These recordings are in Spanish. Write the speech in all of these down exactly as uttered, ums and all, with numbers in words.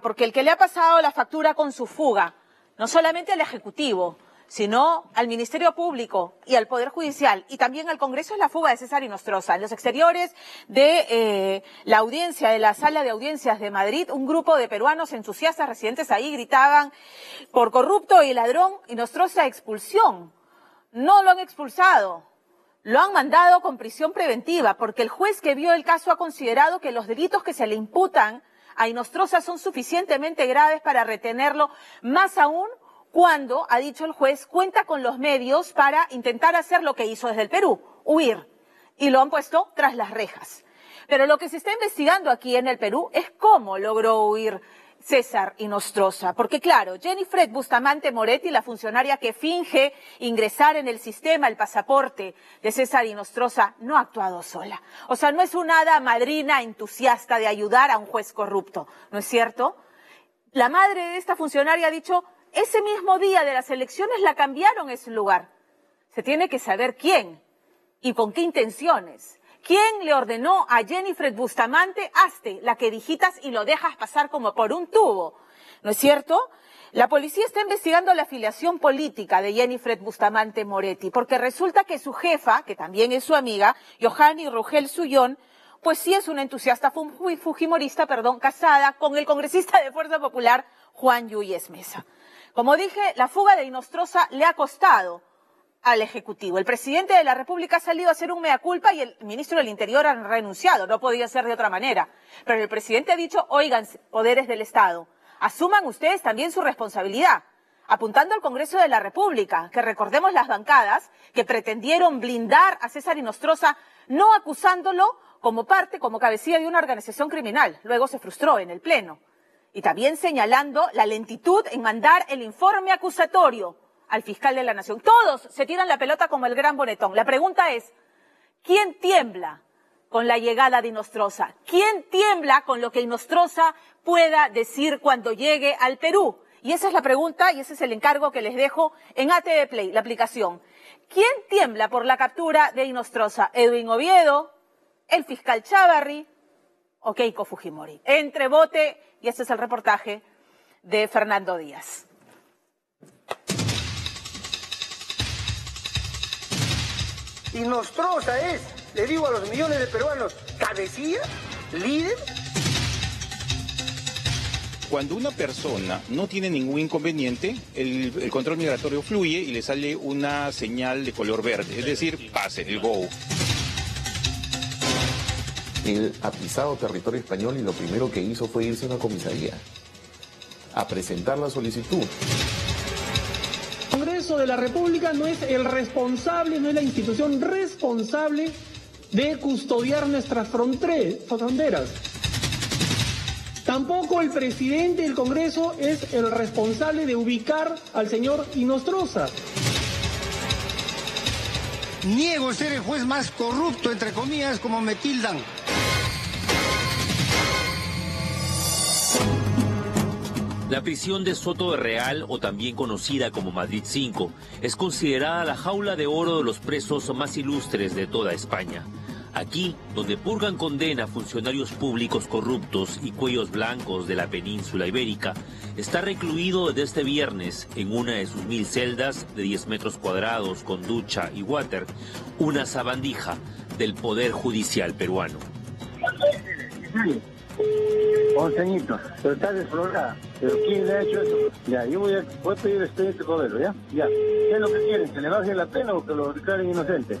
porque el que le ha pasado la factura con su fuga, no solamente al Ejecutivo, sino al Ministerio Público y al Poder Judicial, y también al Congreso, es la fuga de César Hinostroza. En los exteriores de eh, la audiencia, de la sala de audiencias de Madrid, un grupo de peruanos entusiastas residentes ahí gritaban: por corrupto y ladrón, Hinostroza expulsión. No lo han expulsado, lo han mandado con prisión preventiva, porque el juez que vio el caso ha considerado que los delitos que se le imputan a Hinostroza son suficientemente graves para retenerlo, más aún cuando, ha dicho el juez, cuenta con los medios para intentar hacer lo que hizo desde el Perú, huir, y lo han puesto tras las rejas. Pero lo que se está investigando aquí en el Perú es cómo logró huir César Hinostroza, porque claro, Yhenifferd Bustamante Moretti, la funcionaria que finge ingresar en el sistema el pasaporte de César Hinostroza, no ha actuado sola. O sea, no es una hada madrina entusiasta de ayudar a un juez corrupto, ¿no es cierto? La madre de esta funcionaria ha dicho: ese mismo día de las elecciones la cambiaron ese lugar. Se tiene que saber quién y con qué intenciones. ¿Quién le ordenó a Yhenifferd Bustamante: hazte la que digitas y lo dejas pasar como por un tubo? ¿No es cierto? La policía está investigando la afiliación política de Yhenifferd Bustamante Moretti, porque resulta que su jefa, que también es su amiga, Johanny Rugel Sullón, pues sí es una entusiasta fujimorista, perdón, casada con el congresista de Fuerza Popular, Juan Yuyes Mesa. Como dije, la fuga de Hinostroza le ha costado al Ejecutivo. El presidente de la República ha salido a hacer un mea culpa y el ministro del Interior ha renunciado, no podía ser de otra manera. Pero el presidente ha dicho: oigan, poderes del Estado, asuman ustedes también su responsabilidad, apuntando al Congreso de la República, que recordemos las bancadas que pretendieron blindar a César Hinostroza, no acusándolo como parte, como cabecilla de una organización criminal. Luego se frustró en el Pleno. Y también señalando la lentitud en mandar el informe acusatorio al fiscal de la Nación. Todos se tiran la pelota como el gran bonetón. La pregunta es: ¿quién tiembla con la llegada de Hinostroza? ¿Quién tiembla con lo que Hinostroza pueda decir cuando llegue al Perú? Y esa es la pregunta y ese es el encargo que les dejo en A T V Play, la aplicación. ¿Quién tiembla por la captura de Hinostroza? ¿Edwin Oviedo? ¿El fiscal Chávarri? ¿O Keiko Fujimori? Entre bote, y este es el reportaje de Fernando Díaz. Hinostroza es, le digo a los millones de peruanos, cabecilla, líder. Cuando una persona no tiene ningún inconveniente, el, el control migratorio fluye y le sale una señal de color verde, es decir, pase, el go. Él ha pisado territorio español y lo primero que hizo fue irse a una comisaría a presentar la solicitud. El Congreso de la República no es el responsable, no es la institución responsable de custodiar nuestras fronteras. Tampoco el presidente del Congreso es el responsable de ubicar al señor Hinostroza. Niego ser el juez más corrupto, entre comillas, como me tildan. La prisión de Soto de Real, o también conocida como Madrid cinco, es considerada la jaula de oro de los presos más ilustres de toda España. Aquí, donde purgan condena funcionarios públicos corruptos y cuellos blancos de la península ibérica, está recluido desde este viernes en una de sus mil celdas de diez metros cuadrados con ducha y water, una sabandija del Poder Judicial peruano. once añitos, pero está desflorada. ¿Pero quién le ha hecho eso? Ya, yo voy a, voy a pedir expediente codero, ¿ya? Ya. ¿Qué es lo que quieren? ¿Que le baje la pena o que lo declaren inocente?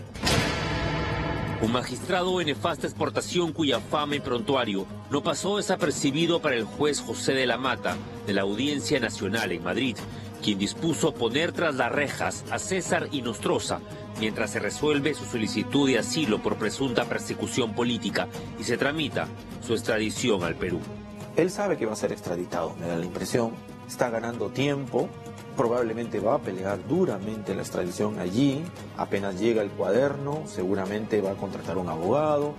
Un magistrado de nefasta exportación cuya fama y prontuario no pasó desapercibido para el juez José de la Mata de la Audiencia Nacional en Madrid, quien dispuso poner tras las rejas a César Hinostroza mientras se resuelve su solicitud de asilo por presunta persecución política y se tramita su extradición al Perú. Él sabe que va a ser extraditado, me da la impresión, está ganando tiempo. Probablemente va a pelear duramente la extradición allí, apenas llega el cuaderno, seguramente va a contratar un abogado,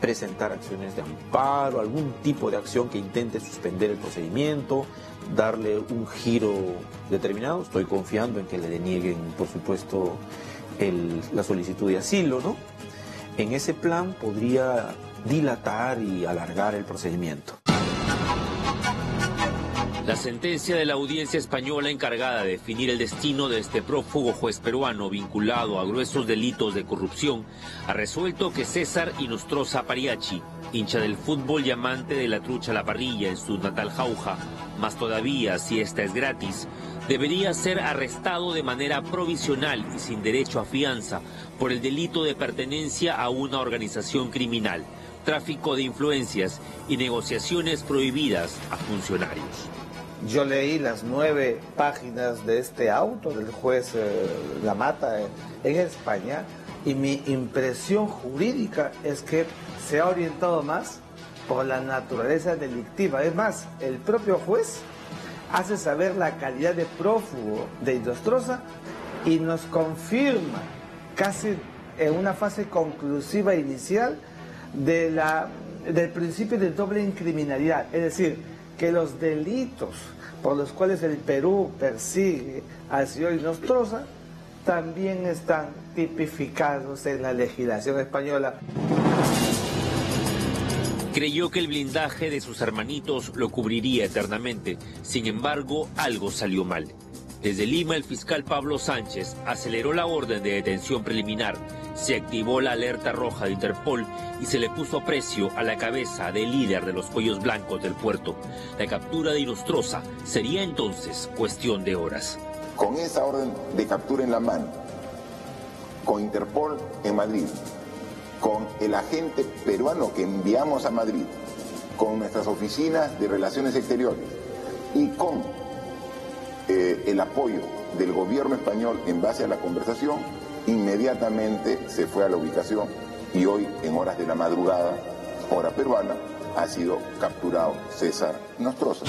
presentar acciones de amparo, algún tipo de acción que intente suspender el procedimiento, darle un giro determinado. Estoy confiando en que le denieguen, por supuesto, el, la solicitud de asilo, ¿no? En ese plan podría dilatar y alargar el procedimiento. La sentencia de la audiencia española encargada de definir el destino de este prófugo juez peruano vinculado a gruesos delitos de corrupción ha resuelto que César Hinostroza Pariachi, hincha del fútbol y amante de la trucha a la parrilla en su natal Jauja, más todavía si esta es gratis, debería ser arrestado de manera provisional y sin derecho a fianza por el delito de pertenencia a una organización criminal, tráfico de influencias y negociaciones prohibidas a funcionarios. Yo leí las nueve páginas de este auto del juez eh, La Mata eh, en España y mi impresión jurídica es que se ha orientado más por la naturaleza delictiva. Es más, el propio juez hace saber la calidad de prófugo de Hinostroza y nos confirma casi en una fase conclusiva inicial de la, del principio de doble incriminalidad, es decir, que los delitos por los cuales el Perú persigue al señor Hinostroza también están tipificados en la legislación española. Creyó que el blindaje de sus hermanitos lo cubriría eternamente. Sin embargo, algo salió mal. Desde Lima, el fiscal Pablo Sánchez aceleró la orden de detención preliminar. Se activó la alerta roja de Interpol y se le puso precio a la cabeza del líder de los Cuellos Blancos del puerto. La captura de Hinostroza sería entonces cuestión de horas. Con esa orden de captura en la mano, con Interpol en Madrid, con el agente peruano que enviamos a Madrid, con nuestras oficinas de relaciones exteriores y con eh, el apoyo del gobierno español en base a la conversación, inmediatamente se fue a la ubicación y hoy en horas de la madrugada, hora peruana, ha sido capturado César Hinostroza.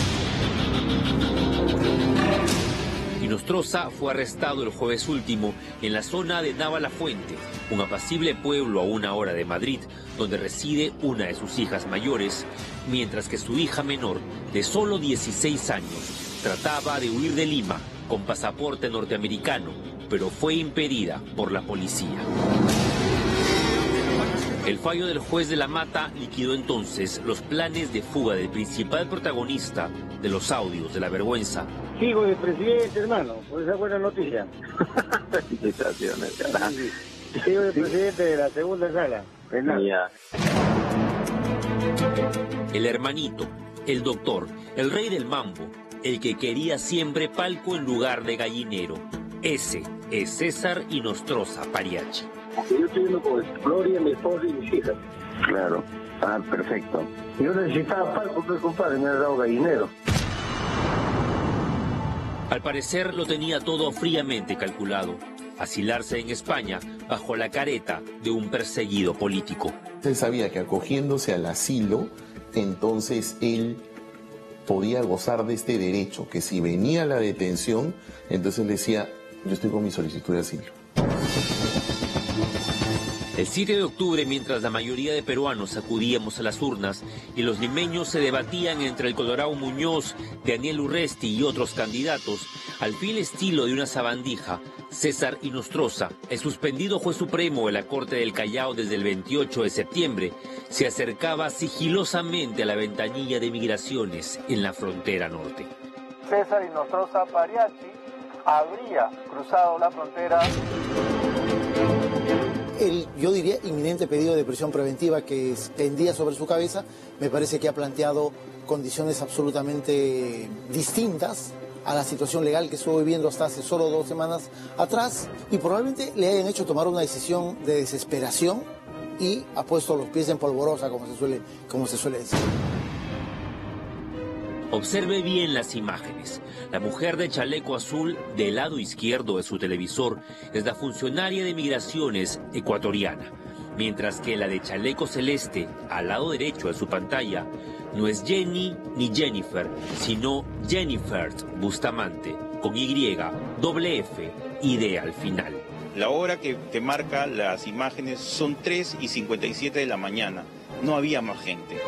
Hinostroza fue arrestado el jueves último en la zona de Navalafuente, un apacible pueblo a una hora de Madrid, donde reside una de sus hijas mayores, mientras que su hija menor, de solo dieciséis años, trataba de huir de Lima con pasaporte norteamericano, pero fue impedida por la policía. El fallo del juez de La Mata liquidó entonces los planes de fuga del principal protagonista de los audios de la vergüenza. Sigo de presidente, hermano, por esa buena noticia. Felicitaciones, carajo. Sigo de presidente de la segunda sala, Fernando. El hermanito, el doctor, el rey del mambo, el que quería siempre palco en lugar de gallinero. Ese es César Hinostroza Pariachi. Yo estoy viendo con Gloria, mi esposa y mis hijas. Claro, ah, perfecto. Yo necesitaba palco, pero compadre, me ha dado gallinero. Al parecer lo tenía todo fríamente calculado, asilarse en España bajo la careta de un perseguido político. Él sabía que acogiéndose al asilo, entonces él podía gozar de este derecho, que si venía la detención, entonces él decía, yo estoy con mi solicitud de asilo. El siete de octubre, mientras la mayoría de peruanos acudíamos a las urnas y los limeños se debatían entre el Colorado Muñoz, Daniel Urresti y otros candidatos, al vil estilo de una sabandija, César Hinostroza, el suspendido juez supremo de la Corte del Callao desde el veintiocho de septiembre, se acercaba sigilosamente a la ventanilla de migraciones en la frontera norte. César Hinostroza Pariachi habría cruzado la frontera. El, yo diría, inminente pedido de prisión preventiva que pendía sobre su cabeza, me parece que ha planteado condiciones absolutamente distintas a la situación legal que estuvo viviendo hasta hace solo dos semanas atrás, y probablemente le hayan hecho tomar una decisión de desesperación y ha puesto los pies en polvorosa, como se suele, como se suele decir. Observe bien las imágenes. La mujer de chaleco azul del lado izquierdo de su televisor es la funcionaria de migraciones ecuatoriana, mientras que la de chaleco celeste al lado derecho de su pantalla no es Jenny ni Yhenifferd, sino Yhenifferd Bustamante, con Y, doble F y D al final. La hora que te marca las imágenes son tres y cincuenta y siete de la mañana. No había más gente.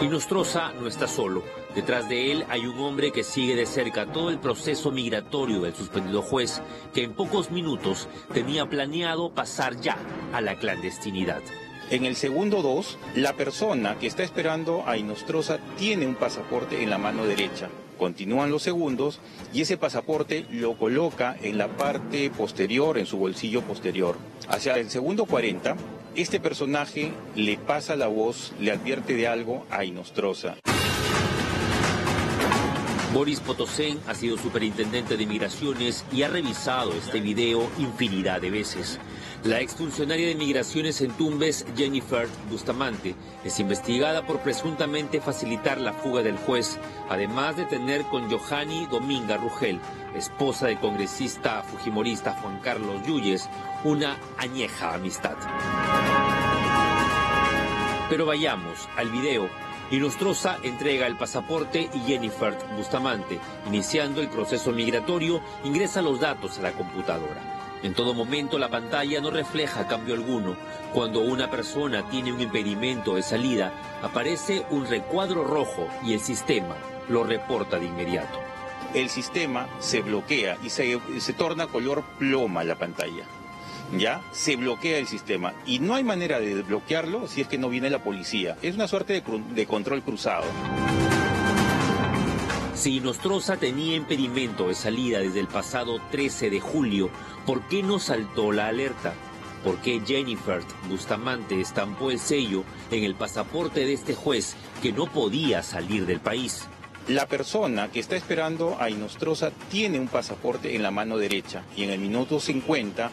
Hinostroza no está solo. Detrás de él hay un hombre que sigue de cerca todo el proceso migratorio del suspendido juez, que en pocos minutos tenía planeado pasar ya a la clandestinidad. En el segundo dos, la persona que está esperando a Hinostroza tiene un pasaporte en la mano derecha. Continúan los segundos y ese pasaporte lo coloca en la parte posterior, en su bolsillo posterior. Hacia el segundo cuarenta, este personaje le pasa la voz, le advierte de algo a Hinostroza. Boris Potosén ha sido superintendente de Migraciones y ha revisado este video infinidad de veces. La exfuncionaria de Migraciones en Tumbes, Yhenifferd Bustamante, es investigada por presuntamente facilitar la fuga del juez, además de tener con Johanny Dominga Rugel, esposa del congresista fujimorista Juan Carlos Yuyes, una añeja amistad. Pero vayamos al video. Hinostroza entrega el pasaporte y Yhenifferd Bustamante, iniciando el proceso migratorio, ingresa los datos a la computadora. En todo momento la pantalla no refleja cambio alguno. Cuando una persona tiene un impedimento de salida, aparece un recuadro rojo y el sistema lo reporta de inmediato. El sistema se bloquea y se, se torna color ploma la pantalla. Ya se bloquea el sistema y no hay manera de desbloquearlo si es que no viene la policía. Es una suerte de, cru de control cruzado. Si Hinostroza tenía impedimento de salida desde el pasado trece de julio, ¿por qué no saltó la alerta? ¿Por qué Yhenifferd Bustamante estampó el sello en el pasaporte de este juez que no podía salir del país? La persona que está esperando a Hinostroza tiene un pasaporte en la mano derecha y en el minuto cincuenta...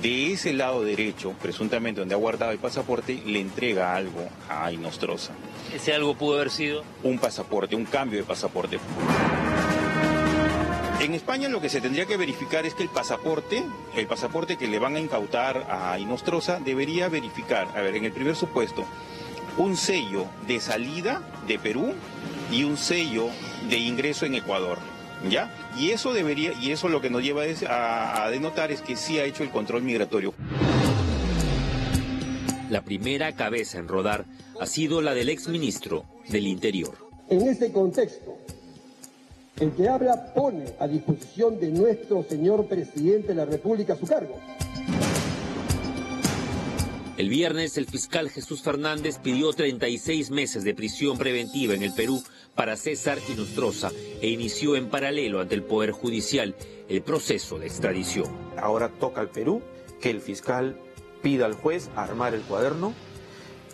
de ese lado derecho, presuntamente donde ha guardado el pasaporte, le entrega algo a Hinostroza. ¿Ese algo pudo haber sido? Un pasaporte, un cambio de pasaporte. En España lo que se tendría que verificar es que el pasaporte, el pasaporte que le van a incautar a Hinostroza, debería verificar, a ver, en el primer supuesto, un sello de salida de Perú y un sello de ingreso en Ecuador. ¿Ya? Y eso debería, y eso lo que nos lleva es a, a denotar es que sí ha hecho el control migratorio. La primera cabeza en rodar ha sido la del exministro del Interior. En este contexto, el que habla pone a disposición de nuestro señor presidente de la República su cargo. El viernes, el fiscal Jesús Fernández pidió treinta y seis meses de prisión preventiva en el Perú para César Hinostroza e inició en paralelo ante el Poder Judicial el proceso de extradición. Ahora toca al Perú que el fiscal pida al juez armar el cuaderno,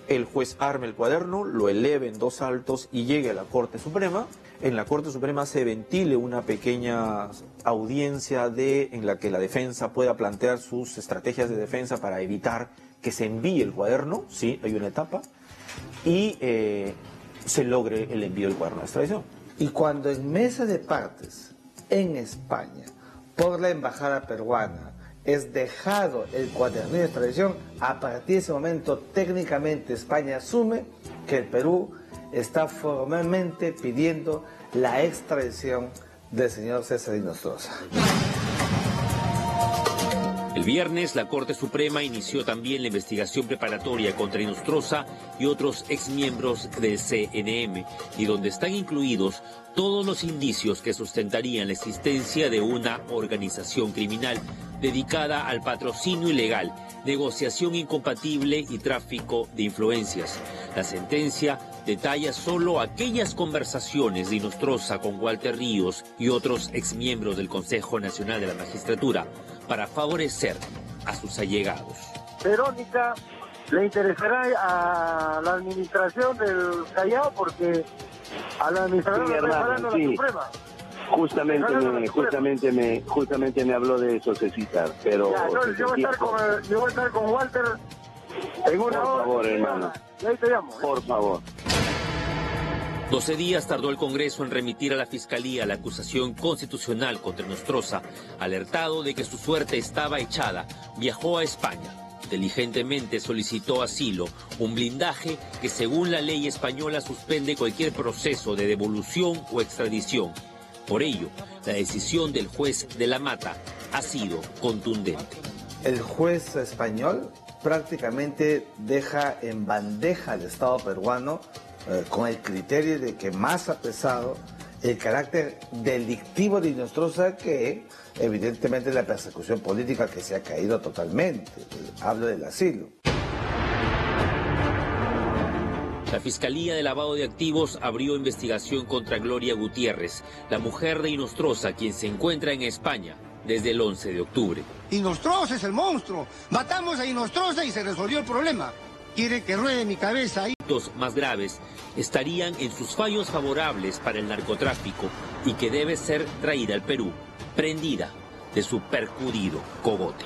el juez arme el cuaderno, lo eleve en dos saltos y llegue a la Corte Suprema. En la Corte Suprema se ventile una pequeña audiencia de, en la que la defensa pueda plantear sus estrategias de defensa para evitar que se envíe el cuaderno, sí, hay una etapa, y eh, se logre el envío del cuaderno de extradición. Y cuando en mesa de partes, en España, por la embajada peruana, es dejado el cuaderno de extradición, a partir de ese momento técnicamente España asume que el Perú está formalmente pidiendo la extradición del señor César Hinostroza. El viernes, la Corte Suprema inició también la investigación preparatoria contra Hinostroza y otros exmiembros del C N M, y donde están incluidos todos los indicios que sustentarían la existencia de una organización criminal dedicada al patrocinio ilegal, negociación incompatible y tráfico de influencias. La sentencia detalla solo aquellas conversaciones de Hinostroza con Walter Ríos y otros exmiembros del Consejo Nacional de la Magistratura para favorecer a sus allegados. Verónica le interesará a la administración del Callao porque a la administración del Callao sí, la Suprema. Justamente me, justamente me justamente me habló de eso, Cecitar, pero ya, no, yo, voy a estar con, yo voy a estar con Walter en una hora. Por favor, hermano. Y ahí te llamo. Por favor. doce días tardó el Congreso en remitir a la Fiscalía la acusación constitucional contra Hinostroza. Alertado de que su suerte estaba echada, viajó a España. Inteligentemente solicitó asilo, un blindaje que según la ley española suspende cualquier proceso de devolución o extradición. Por ello, la decisión del juez de la Mata ha sido contundente. El juez español prácticamente deja en bandeja al Estado peruano eh, con el criterio de que más ha pesado el carácter delictivo de Hinostroza que evidentemente la persecución política que se ha caído totalmente. Hablo del asilo. La Fiscalía de Lavado de Activos abrió investigación contra Gloria Gutiérrez, la mujer de Hinostroza, quien se encuentra en España desde el once de octubre. Hinostroza es el monstruo. Matamos a Hinostroza y se resolvió el problema. Quiere que ruede mi cabeza ahí. Los más graves estarían en sus fallos favorables para el narcotráfico y que debe ser traída al Perú, prendida de su percudido cogote.